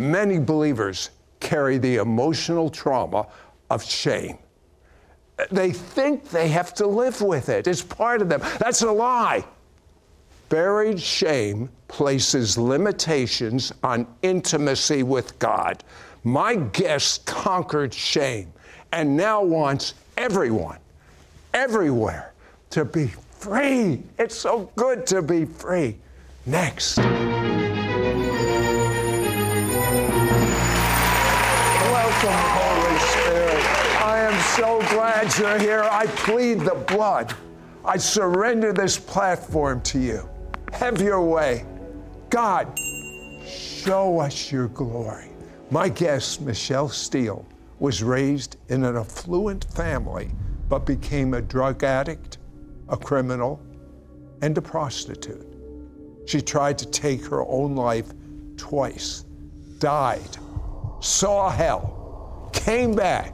Many believers carry the emotional trauma of shame. They think they have to live with it. It's part of them. That's a lie. Buried shame places limitations on intimacy with God. My guest conquered shame and now wants everyone, everywhere, to be free. It's so good to be free. Next. Welcome, Holy Spirit. I am so glad you're here. I plead the blood. I surrender this platform to you. Have your way. God, show us your glory. My guest, Michelle Steele, was raised in an affluent family, but became a drug addict, a criminal, and a prostitute. She tried to take her own life twice, died, saw hell, came back,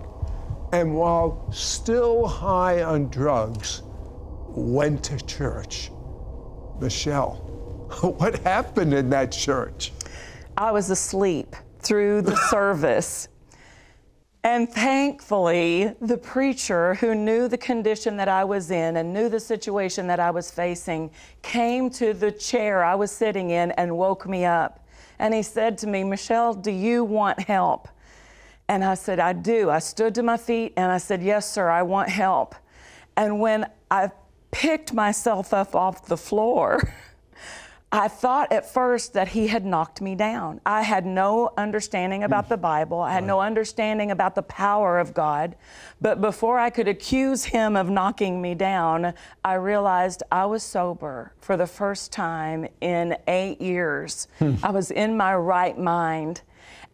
and while still high on drugs, went to church. Michelle, what happened in that church? I was asleep through the service. And thankfully, the preacher, who knew the condition that I was in and knew the situation that I was facing, came to the chair I was sitting in and woke me up. And he said to me, "Michelle, do you want help?" And I said, "I do." I stood to my feet and I said, "Yes, sir, I want help." And when I picked myself up off the floor, I thought at first that he had knocked me down. I had no understanding about the Bible. I had no understanding about the power of God. But before I could accuse him of knocking me down, I realized I was sober for the first time in 8 years. I was in my right mind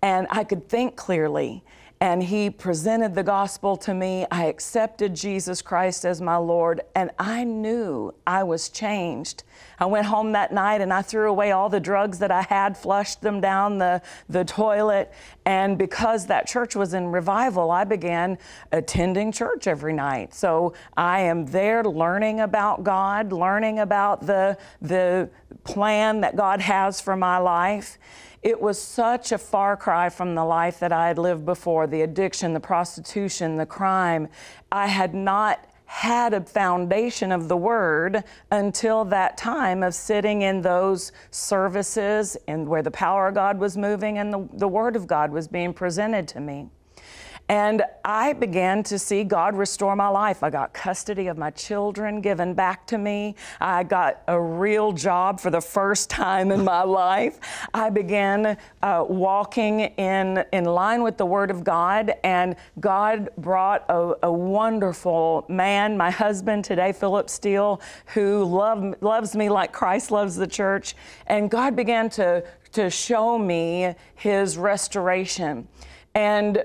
and I could think clearly. And he presented the gospel to me. I accepted Jesus Christ as my Lord, and I knew I was changed. I went home that night and I threw away all the drugs that I had, flushed them down the toilet. And because that church was in revival, I began attending church every night. So I am there learning about God, learning about the plan that God has for my life. It was such a far cry from the life that I had lived before, the addiction, the prostitution, the crime. I had not had a foundation of the Word until that time of sitting in those services and where the power of God was moving and the Word of God was being presented to me. And I began to see God restore my life. I got custody of my children given back to me. I got a real job for the first time in my life. I began walking in line with the Word of God, and God brought a wonderful man, my husband today, Philip Steele, who loves me like Christ loves the church. And God began to show me His restoration. And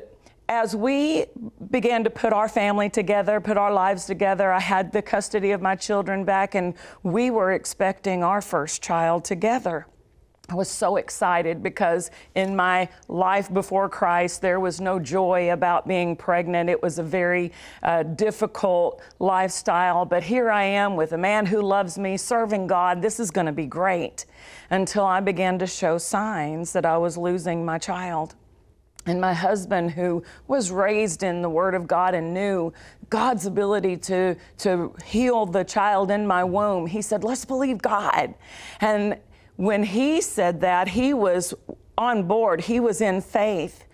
as we began to put our family together, put our lives together, I had the custody of my children back, and we were expecting our first child together. I was so excited because in my life before Christ, there was no joy about being pregnant. It was a very difficult lifestyle, but here I am with a man who loves me, serving God. This is going to be great, until I began to show signs that I was losing my child. And my husband, who was raised in the Word of God and knew God's ability to heal the child in my womb, he said, "Let's believe God." And when he said that, he was on board. He was in faith.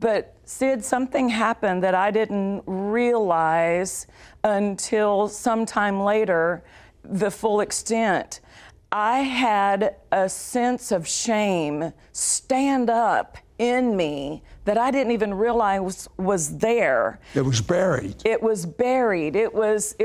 But Sid, something happened that I didn't realize until sometime later, the full extent. I had a sense of shame stand up in me that I didn't even realize was there. It was buried. It was buried. It was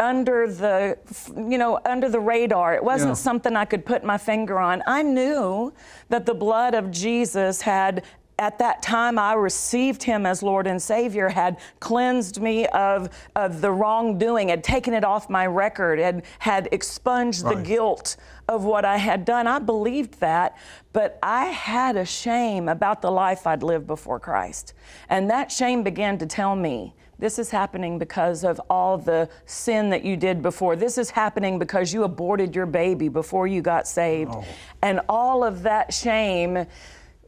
under the, you know, under the radar. It wasn't something I could put my finger on. I knew that the blood of Jesus had, at that time I received Him as Lord and Savior, had cleansed me of the wrongdoing, had taken it off my record, had expunged the guilt of what I had done. I believed that, but I had a shame about the life I'd lived before Christ. And that shame began to tell me, "This is happening because of all the sin that you did before. This is happening because you aborted your baby before you got saved." And all of that shame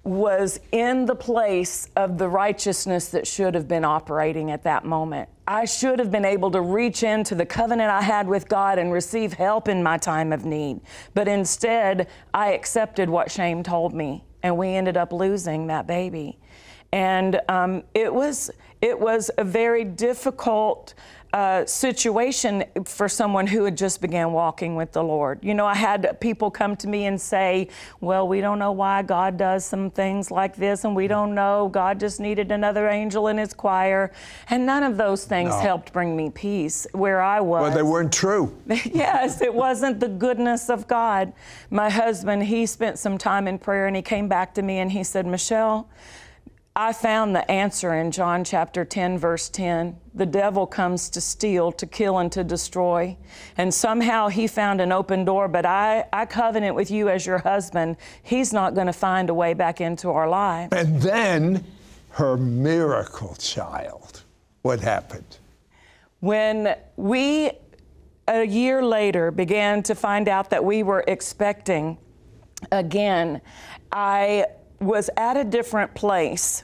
was in the place of the righteousness that should have been operating at that moment. I should have been able to reach into the covenant I had with God and receive help in my time of need. But instead, I accepted what shame told me, and we ended up losing that baby. And it was a very difficult situation for someone who had just began walking with the Lord. You know, I had people come to me and say, well, we don't know why God does some things like this, and we don't know, God just needed another angel in his choir. And none of those things helped bring me peace where I was. Well, they weren't true. Yes, it wasn't the goodness of God. My husband, he spent some time in prayer, and he came back to me and he said, Michelle, I found the answer in John chapter 10, verse 10. The devil comes to steal, to kill, and to destroy. And somehow he found an open door, but I covenant with you as your husband, he's not going to find a way back into our life. And then her miracle child. What happened? When we, a year later, began to find out that we were expecting again, I was at a different place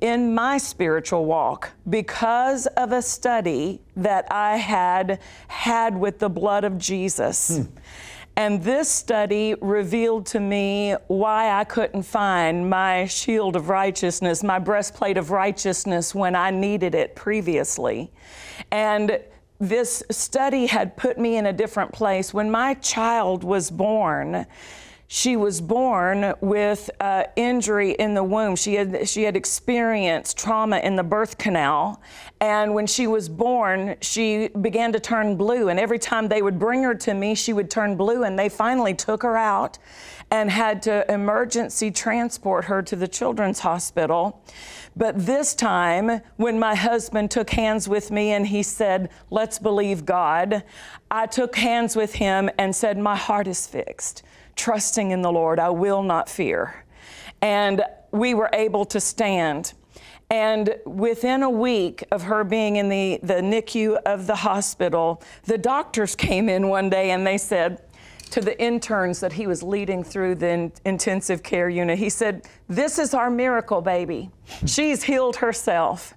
in my spiritual walk because of a study that I had with the blood of Jesus. And this study revealed to me why I couldn't find my shield of righteousness, my breastplate of righteousness, when I needed it previously. And this study had put me in a different place. When my child was born, she was born with injury in the womb. She had experienced trauma in the birth canal. And when she was born, she began to turn blue. And every time they would bring her to me, she would turn blue. And they finally took her out and had to emergency transport her to the children's hospital. But this time, when my husband took hands with me and he said, let's believe God, I took hands with him and said, my heart is fixed. Trusting in the Lord, I will not fear. And we were able to stand. And within a week of her being in the NICU of the hospital, the doctors came in one day and they said to the interns that he was leading through the intensive care unit, he said, this is our miracle baby. She's healed herself.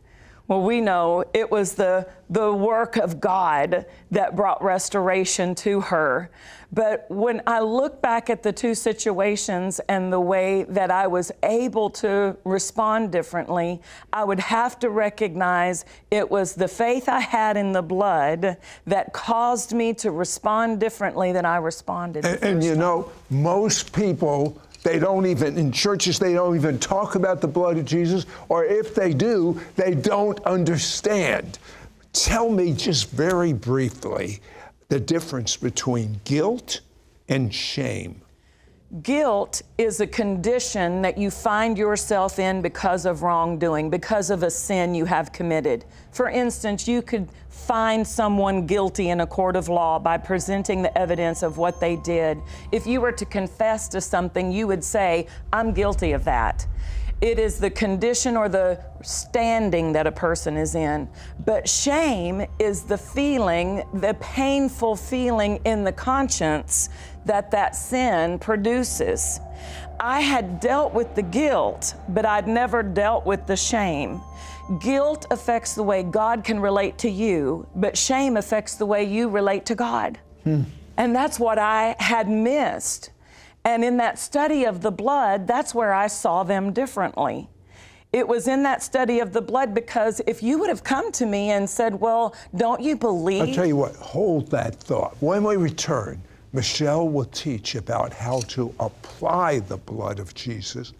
Well, we know it was the work of God that brought restoration to her. But when I look back at the two situations and the way that I was able to respond differently, I would have to recognize it was the faith I had in the blood that caused me to respond differently than I responded. And you know, most people, they don't even, in churches, they don't even talk about the blood of Jesus, or if they do, they don't understand. Tell me just very briefly the difference between guilt and shame. Guilt is a condition that you find yourself in because of wrongdoing, because of a sin you have committed. For instance, you could find someone guilty in a court of law by presenting the evidence of what they did. If you were to confess to something, you would say, I'm guilty of that. It is the condition or the standing that a person is in. But shame is the feeling, the painful feeling in the conscience that that sin produces. I had dealt with the guilt, but I'd never dealt with the shame. Guilt affects the way God can relate to you, but shame affects the way you relate to God. And that's what I had missed. And in that study of the blood, that's where I saw them differently. It was in that study of the blood, because if you would have come to me and said, well, don't you believe? I'll tell you what, hold that thought. When we return, Michelle will teach about how to apply the blood of Jesus,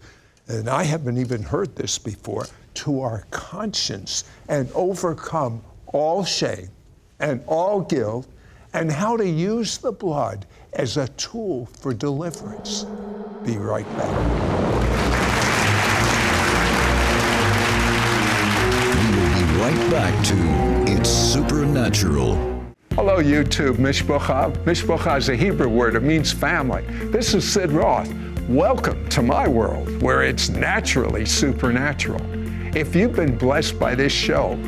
and I haven't even heard this before, to our conscience and overcome all shame and all guilt, and how to use the blood as a tool for deliverance. Be right back. We will be right back to It's Supernatural. Hello, YouTube. Mishpochah. Mishpochah is a Hebrew word. It means family. This is Sid Roth. Welcome to my world, where it's naturally supernatural. If you've been blessed by this show,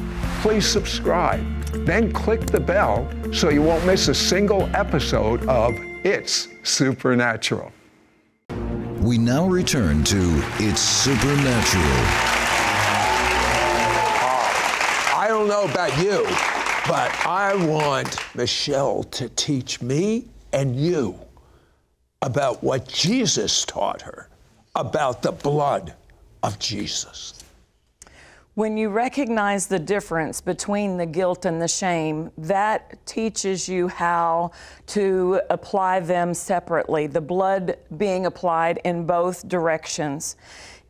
please subscribe. Then click the bell so you won't miss a single episode of It's Supernatural. We now return to It's Supernatural. I don't know about you, but I want Michelle to teach me and you about what Jesus taught her, about the blood of Jesus. When you recognize the difference between the guilt and the shame, that teaches you how to apply them separately, the blood being applied in both directions.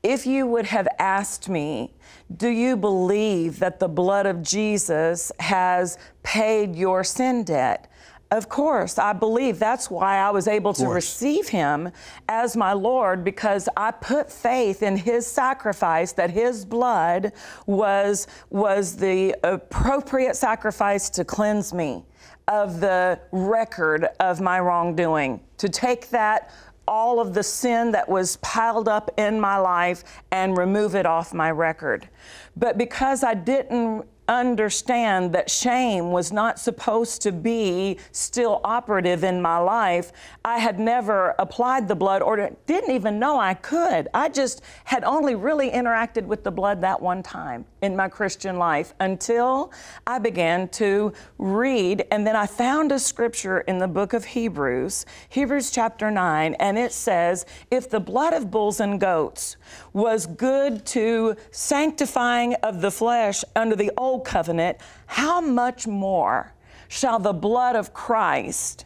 If you would have asked me, do you believe that the blood of Jesus has paid your sin debt? Of course, I believe. That's why I was able to receive him as my Lord, because I put faith in his sacrifice, that his blood was the appropriate sacrifice to cleanse me of the record of my wrongdoing, to take that all of the sin that was piled up in my life and remove it off my record. But because I didn't understand that shame was not supposed to be still operative in my life, I had never applied the blood or didn't even know I could. I just had only really interacted with the blood that one time in my Christian life until I began to read. And then I found a scripture in the book of Hebrews, Hebrews chapter 9, and it says, if the blood of bulls and goats was good to sanctifying of the flesh under the old covenant, how much more shall the blood of Christ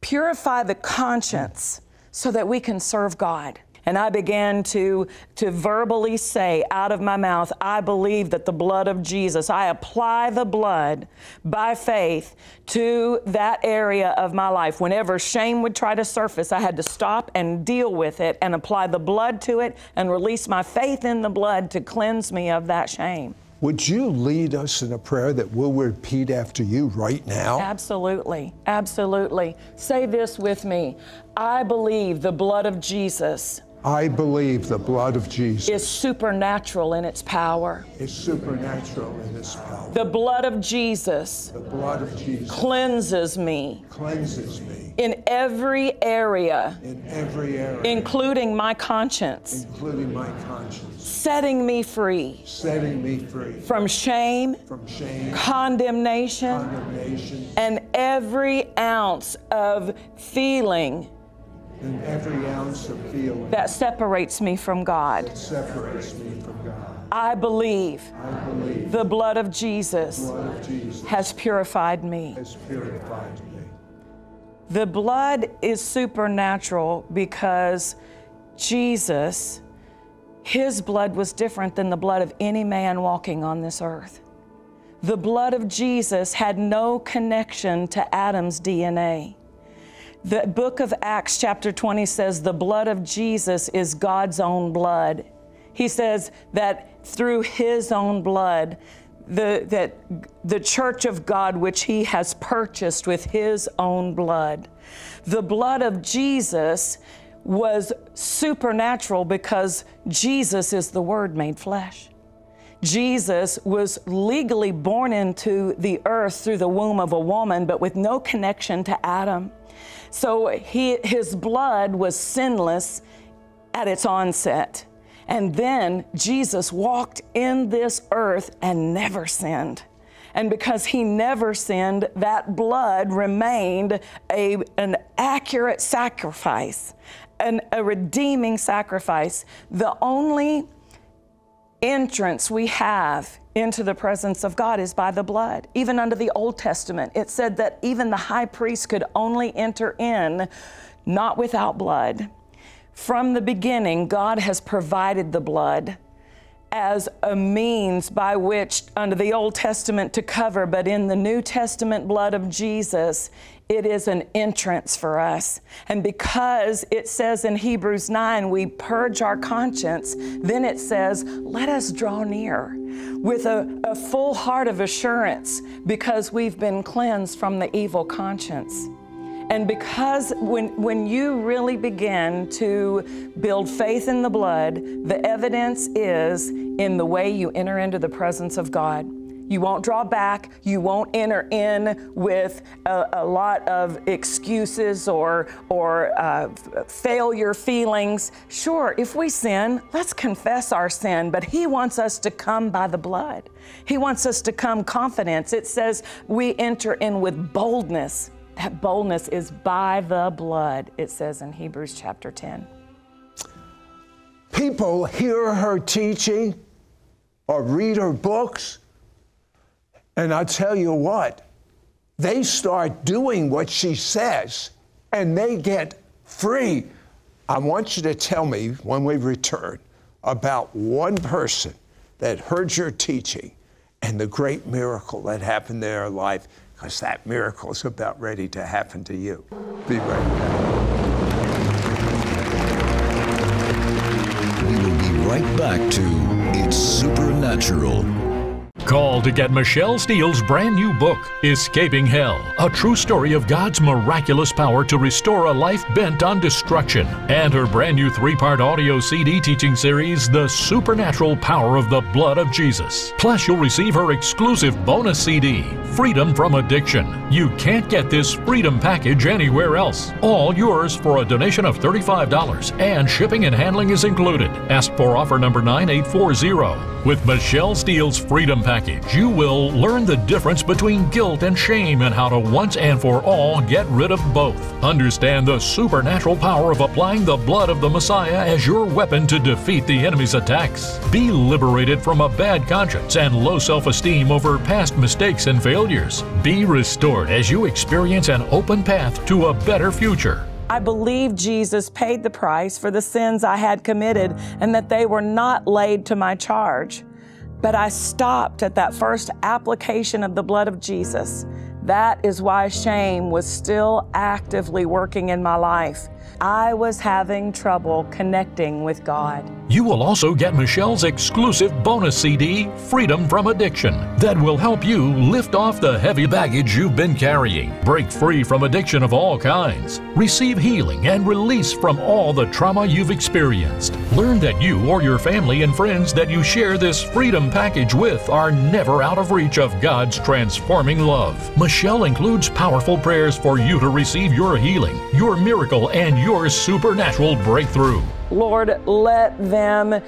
purify the conscience so that we can serve God? And I began to verbally say out of my mouth, I believe that the blood of Jesus, I apply the blood by faith to that area of my life. Whenever shame would try to surface, I had to stop and deal with it and apply the blood to it and release my faith in the blood to cleanse me of that shame. Would you lead us in a prayer that we'll repeat after you right now? Absolutely, absolutely. Say this with me. I believe the blood of Jesus. I believe the blood of Jesus is supernatural in its power. Is supernatural in its power. The blood of Jesus. The blood of Jesus cleanses me. Cleanses me. In every area. In every area. Including my conscience. Including my conscience. Setting me free. Setting me free. From shame. From shame. Condemnation. Condemnation. And every ounce of feeling. In every ounce of feeling that separates me from God. That separates me from God. I believe the blood of Jesus, has purified me. The blood is supernatural because Jesus, his blood was different than the blood of any man walking on this earth. The blood of Jesus had no connection to Adam's DNA. The book of Acts chapter 20 says the blood of Jesus is God's own blood. He says that through his own blood, that the church of God, which he has purchased with his own blood. The blood of Jesus was supernatural because Jesus is the Word made flesh. Jesus was legally born into the earth through the womb of a woman, but with no connection to Adam. So his blood was sinless at its onset. And then Jesus walked in this earth and never sinned. And because he never sinned, that blood remained an accurate sacrifice, a redeeming sacrifice. The only entrance we have into the presence of God is by the blood. Even under the Old Testament, it said that even the high priest could only enter in, not without blood. From the beginning, God has provided the blood as a means by which under the Old Testament to cover, but in the New Testament blood of Jesus, it is an entrance for us. And because it says in Hebrews 9, we purge our conscience, then it says, let us draw near with a full heart of assurance because we've been cleansed from the evil conscience. And because when you really begin to build faith in the blood, the evidence is in the way you enter into the presence of God. You won't draw back. You won't enter in with a lot of excuses or failure feelings. Sure, if we sin, let's confess our sin, but He wants us to come by the blood. He wants us to come confidence. It says we enter in with boldness. That boldness is by the blood, it says in Hebrews chapter 10. People hear her teaching or read her books, and I tell you what, they start doing what she says, and they get free. I want you to tell me, when we return, about one person that heard your teaching and the great miracle that happened in their life, because that miracle is about ready to happen to you. Be right back. We will be right back to It's Supernatural. Call to get Michelle Steele's brand new book, Escaping Hell, a true story of God's miraculous power to restore a life bent on destruction, and her brand new 3-part audio CD teaching series, The Supernatural Power of the Blood of Jesus. Plus, you'll receive her exclusive bonus CD, Freedom from Addiction. You can't get this freedom package anywhere else. All yours for a donation of $35, and shipping and handling is included. Ask for offer number 9840. With Michelle Steele's Freedom Package, you will learn the difference between guilt and shame, and how to once and for all get rid of both. Understand the supernatural power of applying the blood of the Messiah as your weapon to defeat the enemy's attacks. Be liberated from a bad conscience and low self-esteem over past mistakes and failures. Be restored as you experience an open path to a better future. I believe Jesus paid the price for the sins I had committed, and that they were not laid to my charge. But I stopped at that first application of the blood of Jesus. That is why shame was still actively working in my life. I was having trouble connecting with God. You will also get Michelle's exclusive bonus CD, Freedom from Addiction, that will help you lift off the heavy baggage you've been carrying, break free from addiction of all kinds, receive healing and release from all the trauma you've experienced. Learn that you or your family and friends that you share this freedom package with are never out of reach of God's transforming love. Michelle includes powerful prayers for you to receive your healing, your miracle, and your supernatural breakthrough. Lord, let them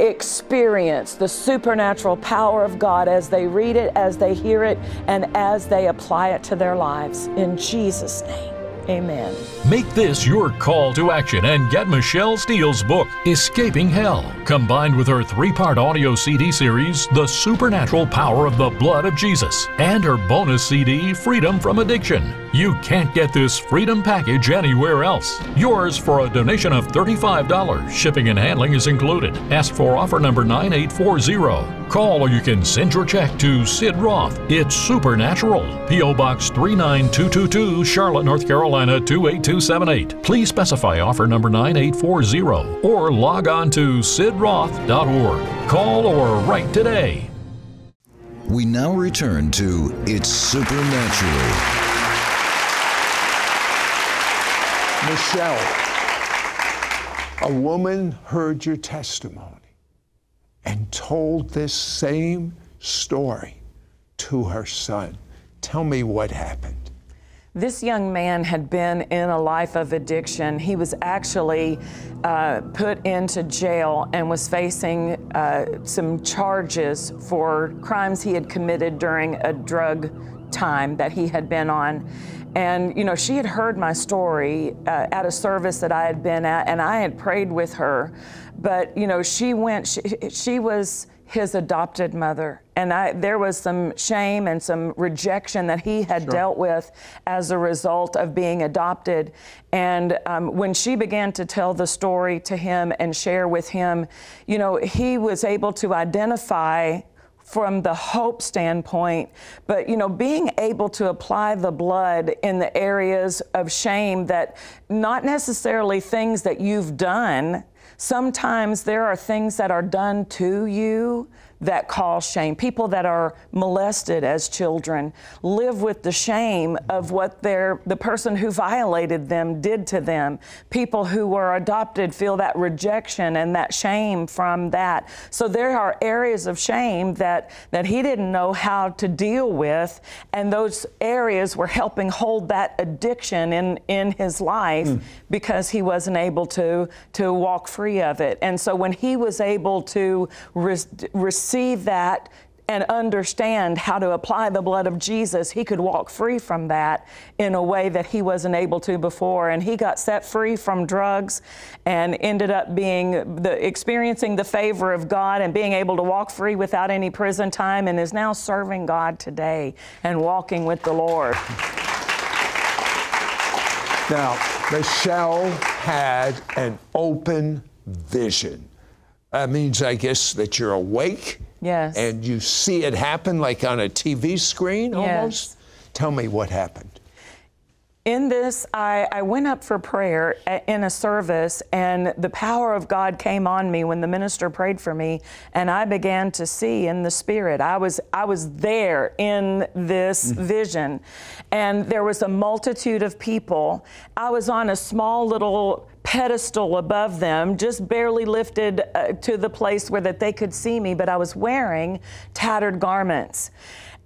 experience the supernatural power of God as they read it, as they hear it, and as they apply it to their lives. In Jesus' name, amen. Make this your call to action and get Michelle Steele's book, Escaping Hell, combined with her 3-part audio CD series, The Supernatural Power of the Blood of Jesus, and her bonus CD, Freedom from Addiction. You can't get this freedom package anywhere else. Yours for a donation of $35. Shipping and handling is included. Ask for offer number 9840. Call, or you can send your check to Sid Roth, It's Supernatural, P.O. Box 39222, Charlotte, North Carolina 28278. Please specify offer number 9840 or log on to sidroth.org. Call or write today. We now return to It's Supernatural. Michelle, a woman heard your testimony and told this same story to her son. Tell me what happened. This young man had been in a life of addiction. He was actually put into jail and was facing some charges for crimes he had committed during a drug time that he had been on. And, you know, she had heard my story at a service that I had been at, and I had prayed with her. But, you know, she was his adopted mother. And there was some shame and some rejection that he had dealt with as a result of being adopted. And when she began to tell the story to him and share with him, you know, he was able to identify from the hope standpoint, but you know, being able to apply the blood in the areas of shame, that not necessarily things that you've done. Sometimes there are things that are done to you that cause shame. People that are molested as children live with the shame of what the person who violated them did to them. People who were adopted feel that rejection and that shame from that. So there are areas of shame that he didn't know how to deal with, and those areas were helping hold that addiction in his life because he wasn't able to walk free of it. And so when he was able to receive that and understand how to apply the blood of Jesus, he could walk free from that in a way that he wasn't able to before. And he got set free from drugs and ended up experiencing the favor of God and being able to walk free without any prison time, and is now serving God today and walking with the Lord. Now, Michelle had an open vision. That means, I guess, that you're awake. Yes. And you see it happen like on a TV screen almost? Yes. Tell me what happened. In this, I went up for prayer in a service, and the power of God came on me when the minister prayed for me, and I began to see in the Spirit. I was there in this vision, and there was a multitude of people. I was on a small little pedestal above them, just barely lifted to the place where that they could see me, but I was wearing tattered garments.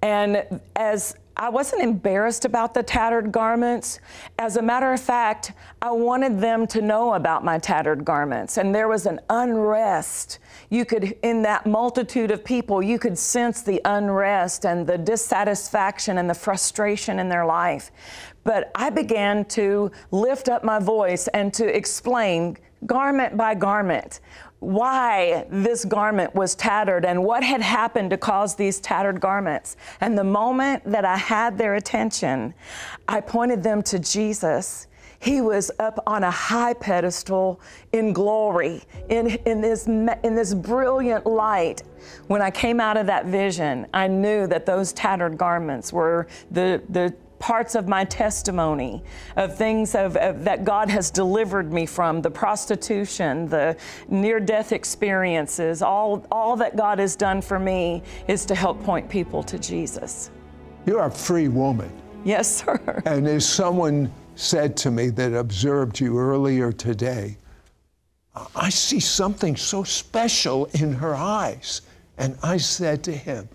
And as I wasn't embarrassed about the tattered garments, as a matter of fact, I wanted them to know about my tattered garments. And there was an unrest. You could, in that multitude of people, you could sense the unrest and the dissatisfaction and the frustration in their life. But I began to lift up my voice and to explain garment by garment why this garment was tattered and what had happened to cause these tattered garments. And the moment that I had their attention, I pointed them to Jesus. He was up on a high pedestal in glory, in this brilliant light. When I came out of that vision, I knew that those tattered garments were the parts of my testimony, of things that God has delivered me from, the prostitution, the near-death experiences. All that God has done for me is to help point people to Jesus. You're a free woman. Yes, sir. And as someone said to me that observed you earlier today, I see something so special in her eyes. And I said to him,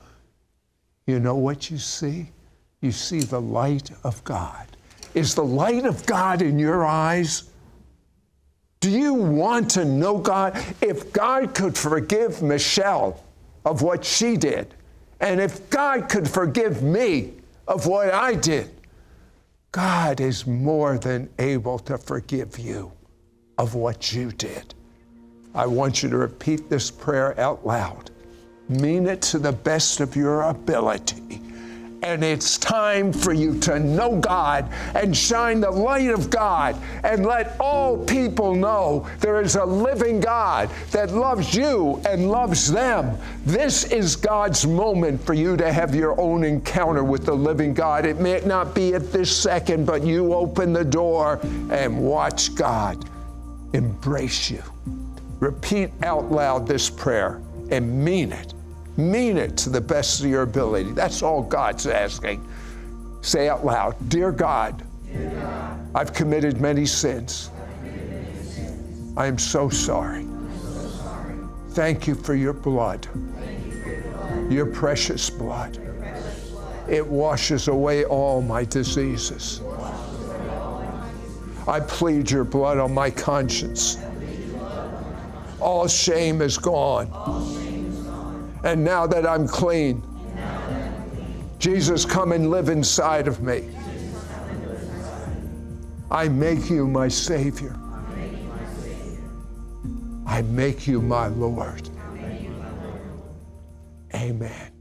you know what you see? You see the light of God. Is the light of God in your eyes? Do you want to know God? If God could forgive Michelle of what she did, and if God could forgive me of what I did, God is more than able to forgive you of what you did. I want you to repeat this prayer out loud. Mean it to the best of your ability. And it's time for you to know God and shine the light of God and let all people know there is a living God that loves you and loves them. This is God's moment for you to have your own encounter with the living God. It may not be at this second, but you open the door and watch God embrace you. Repeat out loud this prayer and mean it. Mean it to the best of your ability. That's all God's asking. Say out loud, Dear God, Dear God, I've committed many sins. I am so sorry. Thank you for your blood, your precious blood. It washes away all my diseases. I plead your blood on my conscience. All shame is gone. And now that I'm clean, Jesus, come and live inside of me. I make you my Savior. I make you my Lord. Amen.